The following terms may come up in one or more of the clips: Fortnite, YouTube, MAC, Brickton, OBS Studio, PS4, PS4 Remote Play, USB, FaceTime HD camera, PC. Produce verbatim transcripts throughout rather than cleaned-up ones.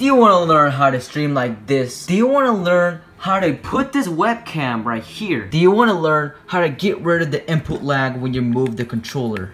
do you want to learn how to stream like this? Do you want to learn how to put this webcam right here? Do you want to learn how to get rid of the input lag when you move the controller?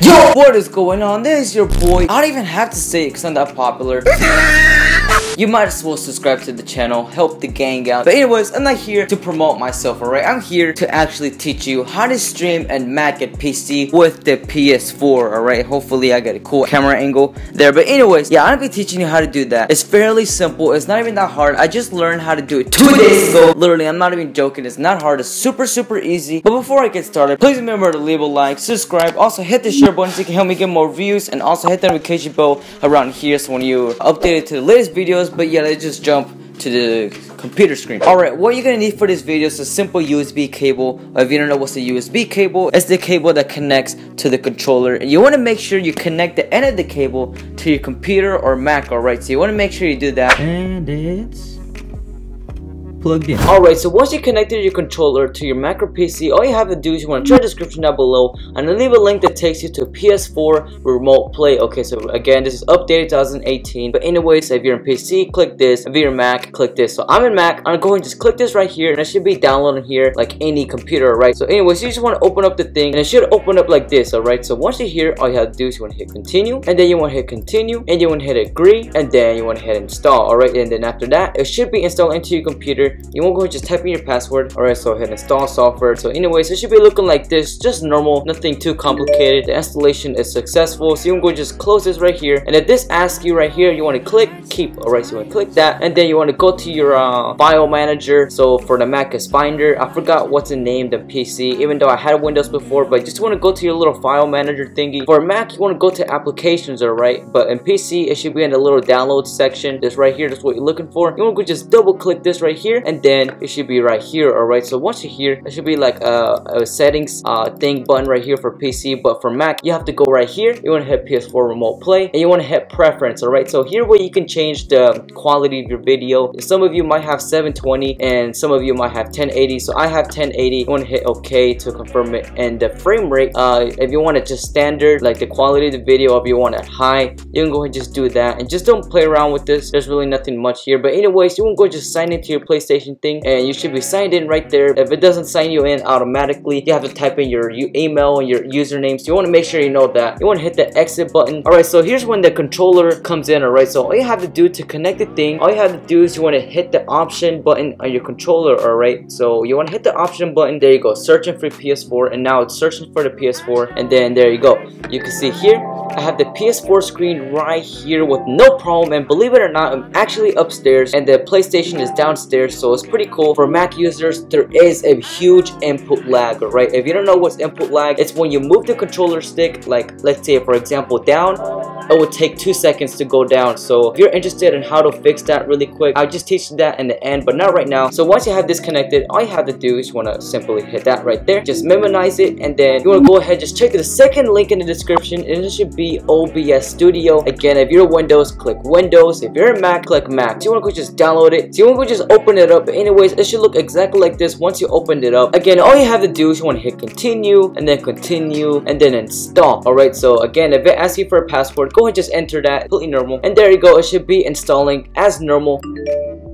Yo, what is going on? This is your boy. I don't even have to say it because I'm that popular. You might as well subscribe to the channel, help the gang out. But anyways, I'm not here to promote myself, alright? I'm here to actually teach you how to stream and Mac at P C with the P S four, alright? Hopefully I got a cool camera angle there. But anyways, yeah, I'm gonna be teaching you how to do that. It's fairly simple, it's not even that hard. I just learned how to do it two days ago. Literally, I'm not even joking, it's not hard, it's super, super easy. But before I get started, please remember to leave a like, subscribe, also hit the share button so you can help me get more views, and also hit the notification bell around here so when you are updated to the latest videos. But yeah, let's just jump to the computer screen. Alright, what you're gonna need for this video is a simple U S B cable. If you don't know what's a U S B cable, it's the cable that connects to the controller. And you wanna make sure you connect the end of the cable to your computer or Mac, alright? So you wanna make sure you do that. And it's plugged in. Alright, so once you connected your controller to your Mac or P C, all you have to do is you want to check the description down below, and I'll leave a link that takes you to P S four Remote Play. Okay, so again, this is updated twenty eighteen, but anyways, if you're on P C, click this. If you're on Mac, click this. So I'm in Mac, I'm going to just click this right here, and it should be downloading here like any computer, right? So anyways, you just want to open up the thing, and it should open up like this, alright? So once you're here, all you have to do is you want to hit continue, and then you want to hit continue, and you want to hit agree, and then you want to hit install, alright? And then after that, it should be installed into your computer. You won't go just type in your password. Alright, so hit install software. So anyways, it should be looking like this, just normal, nothing too complicated. The installation is successful, so you want to just close this right here, and if this asks you right here, you want to click keep. Alright, so you want to click that, and then you want to go to your uh, file manager. So for the Mac is Finder. I forgot what's the name, the P C, even though I had Windows before, but you just want to go to your little file manager thingy. For Mac, you want to go to applications, alright, but in P C, it should be in the little download section. This right here, that's what you're looking for. You want to go just double click this right here, and then it should be right here. Alright, so once you're here, it should be like a, a settings uh, thing button right here for P C, but for Mac, you have to go right here. You want to hit P S four Remote Play, and you want to hit preference. Alright, so here where you can change the quality of your video. Some of you might have seven twenty, and some of you might have ten eighty. So I have ten eighty. You want to hit OK to confirm it, and the frame rate. Uh, if you want it just standard, like the quality of the video, if you want it high, you can go ahead and just do that, and just don't play around with this. There's really nothing much here, but anyways, you want to go just sign into your PlayStation thing, and you should be signed in right there. If it doesn't sign you in automatically, you have to type in your email and your username, so you want to make sure you know that. You want to hit the exit button. Alright, so here's when the controller comes in. Alright, so all you have to do to connect the thing, all you have to do is you want to hit the option button on your controller. Alright, so you want to hit the option button. There you go, searching for P S four, and now it's searching for the P S four, and then there you go. You can see here I have the P S four screen right here with no problem, and believe it or not, I'm actually upstairs and the PlayStation is downstairs, so it's pretty cool. For Mac users, there is a huge input lag, right? If you don't know what's input lag, it's when you move the controller stick, like let's say for example down, it will take two seconds to go down. So if you're interested in how to fix that really quick, I'll just teach you that in the end, but not right now. So once you have this connected, all you have to do is you want to simply hit that right there, just memorize it, and then you want to go ahead, just check the second link in the description, and it should be O B S Studio. Again, if you're Windows, click Windows. If you're Mac, click Mac. So you want to go just download it, so you want to go just open it up. But anyways, it should look exactly like this once you opened it up. Again, all you have to do is you want to hit continue, and then continue, and then install. Alright, so again, if it asks you for a password, go ahead, just enter that, completely normal, and there you go, it should be installing as normal.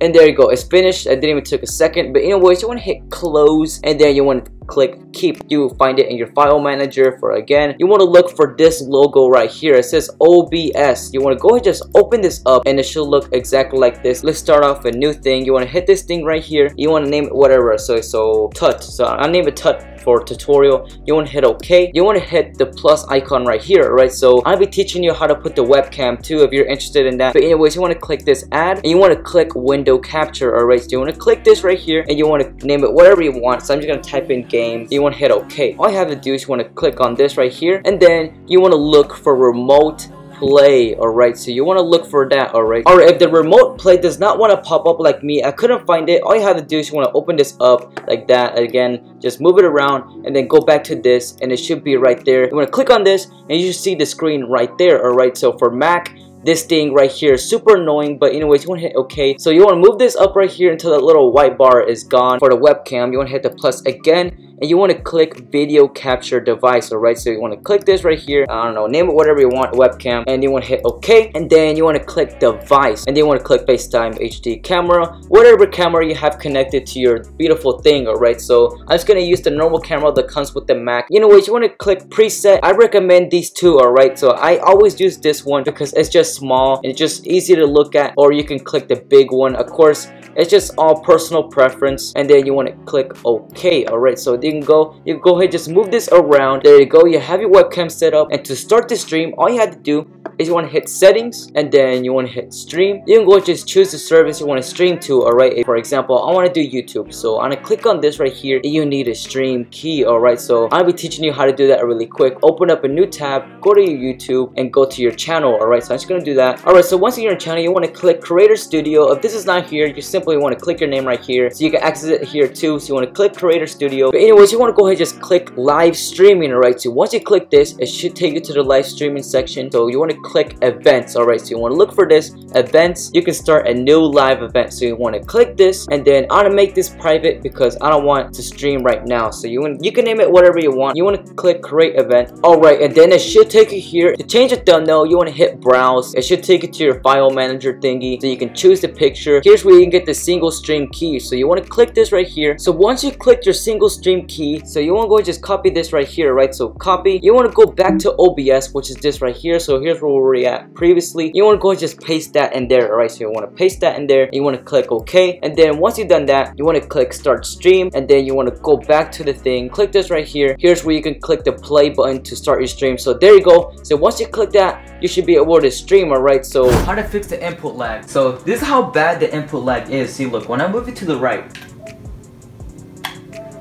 And there you go, it's finished. It didn't even take a second. But anyways, you want to hit close, and then you want to click keep. You will find it in your file manager. For again, you want to look for this logo right here, it says O B S. You want to go ahead and just open this up, and it should look exactly like this. Let's start off a new thing. You want to hit this thing right here, you want to name it whatever, so so Tut. So I'll name it Tut for tutorial. You want to hit OK. You want to hit the plus icon right here, right? So I'll be teaching you how to put the webcam too if you're interested in that. But anyways, you want to click this add, and you want to click window capture. Alright, so you want to click this right here, and you want to name it whatever you want. So I'm just going to type in game. You want to hit OK. All you have to do is you want to click on this right here, and then you want to look for remote play. Alright, so you want to look for that. Alright, or if the remote play does not want to pop up like me, I couldn't find it, all you have to do is you want to open this up like that. Again, just move it around, and then go back to this, and it should be right there. You want to click on this, and you should see the screen right there. Alright, so for Mac, this thing right here is super annoying, but anyways, you want to hit OK. So you want to move this up right here until that little white bar is gone. For the webcam, you want to hit the plus again, and you want to click video capture device. All right, so you want to click this right here, I don't know, name it whatever you want, webcam, and you want to hit OK, and then you want to click device, and then you want to click FaceTime H D camera, whatever camera you have connected to your beautiful thing. All right, so I'm just going to use the normal camera that comes with the Mac. You know what, you want to click preset. I recommend these two. All right, so I always use this one because it's just small and it's just easy to look at, or you can click the big one. Of course, it's just all personal preference, and then you want to click OK. All right, so you can go you can go ahead, just move this around. There you go, you have your webcam set up, and to start the stream, all you have to do is you want to hit settings, and then you want to hit stream. You can go just choose the service you want to stream to. All right, for example, I want to do YouTube, so I'm gonna click on this right here. You need a stream key. All right, so I'll be teaching you how to do that really quick. Open up a new tab, go to your YouTube, and go to your channel. All right, so I'm just gonna do that. All right, so once you're in your channel, you want to click Creator Studio. If this is not here, you simply want to click your name right here, so you can access it here too. So you want to click Creator Studio. But anyways, you want to go ahead and just click live streaming. All right, so once you click this, it should take you to the live streaming section. So you want to click events. All right, so you want to look for this events. You can start a new live event, so you want to click this, and then I'm gonna make this private because I don't want to stream right now. So you want, you can name it whatever you want. You want to click create event. All right, and then it should take you here. To change the thumbnail, you want to hit browse. It should take you to your file manager thingy, so you can choose the picture. Here's where you can get the single stream key, so you want to click this right here. So once you click your single stream key, so you want to go just copy this right here. Right, so copy. You want to go back to O B S, which is this right here. So here's where we were at previously. You want to go and just paste that in there. All right, so you want to paste that in there, and you want to click OK, and then once you've done that, you want to click start stream, and then you want to go back to the thing, click this right here. Here's where you can click the play button to start your stream. So there you go. So once you click that, you should be able to stream. All right, so how to fix the input lag. So this is how bad the input lag is. See, look, when I move it to the right,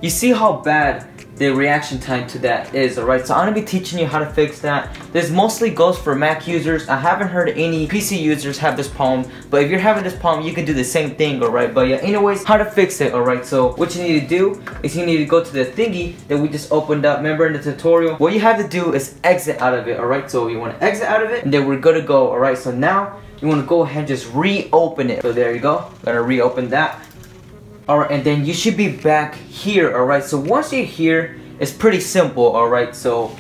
you see how bad the reaction time to that is. Alright, so I'm gonna be teaching you how to fix that. This mostly goes for Mac users. I haven't heard any P C users have this problem, but if you're having this problem, you can do the same thing. Alright, but yeah, anyways, how to fix it. Alright, so what you need to do is you need to go to the thingy that we just opened up, remember in the tutorial. What you have to do is exit out of it. Alright, so you want to exit out of it, and then we're good to go. Alright, so now you want to go ahead and just reopen it. So there you go, gonna reopen that. Alright, and then you should be back here. Alright, so once you're here, it's pretty simple. Alright, so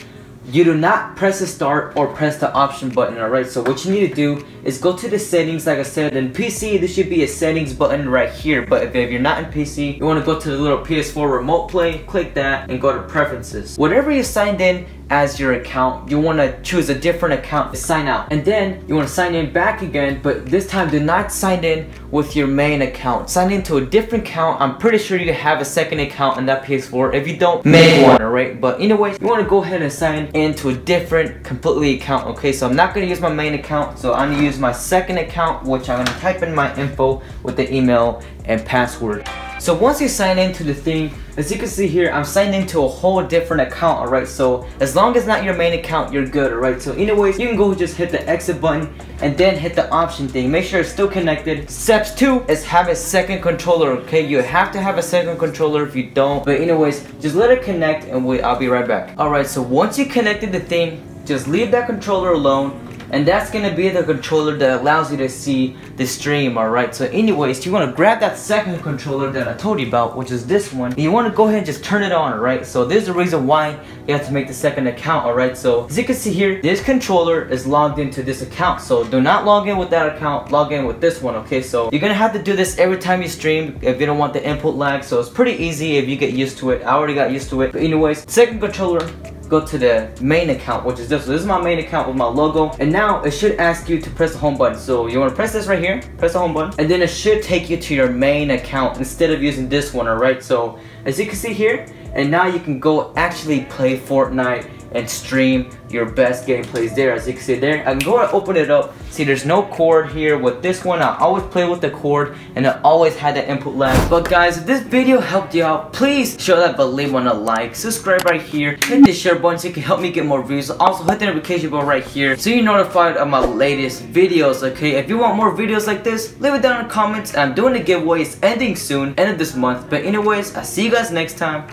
you do not press the start or press the option button. Alright, so what you need to do is go to the settings, like I said. In P C, this should be a settings button right here, but if, if you're not in P C, you want to go to the little P S four Remote Play, click that, and go to preferences. Whatever you signed in as your account, you want to choose a different account to sign out, and then you want to sign in back again, but this time do not sign in with your main account. Sign into a different account. I'm pretty sure you have a second account in that P S four. If you don't, make one. Alright, but anyways, you want to go ahead and sign into a different completely account. Okay, so I'm not going to use my main account, so I'm going to use my second account, which I'm going to type in my info with the email and password. So once you sign into the thing, as you can see here, I'm signed into a whole different account. Alright, so as long as not your main account, you're good. Alright, so anyways, you can go just hit the exit button and then hit the option thing. Make sure it's still connected. Steps two is have a second controller. Okay, you have to have a second controller. If you don't, but anyways, just let it connect, and we I'll be right back. Alright, so once you connected the thing, just leave that controller alone, and that's gonna be the controller that allows you to see the stream. Alright, so anyways, you wanna grab that second controller that I told you about, which is this one, and you wanna go ahead and just turn it on. Alright, so this is the reason why you have to make the second account. Alright, so as you can see here, this controller is logged into this account, so do not log in with that account, log in with this one. Okay, so you're gonna have to do this every time you stream if you don't want the input lag, so it's pretty easy if you get used to it. I already got used to it. But anyways, second controller, go to the main account, which is this. So this is my main account with my logo, and now it should ask you to press the home button. So you want to press this right here, press the home button, and then it should take you to your main account instead of using this one. Alright, so as you can see here, and now you can go actually play Fortnite and stream your best gameplays there. As you can see there, I can go and open it up. See, there's no cord here with this one. I always play with the cord, and I always had the input lag. But guys, if this video helped you out, please show that believe on a like, subscribe right here, hit the share button so you can help me get more views. Also hit the notification bell right here so you're notified of my latest videos. Okay, if you want more videos like this, leave it down in the comments. I'm doing a giveaway, it's ending soon, end of this month. But anyways, I'll see you guys next time.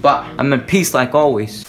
Bye. I'm in peace like always.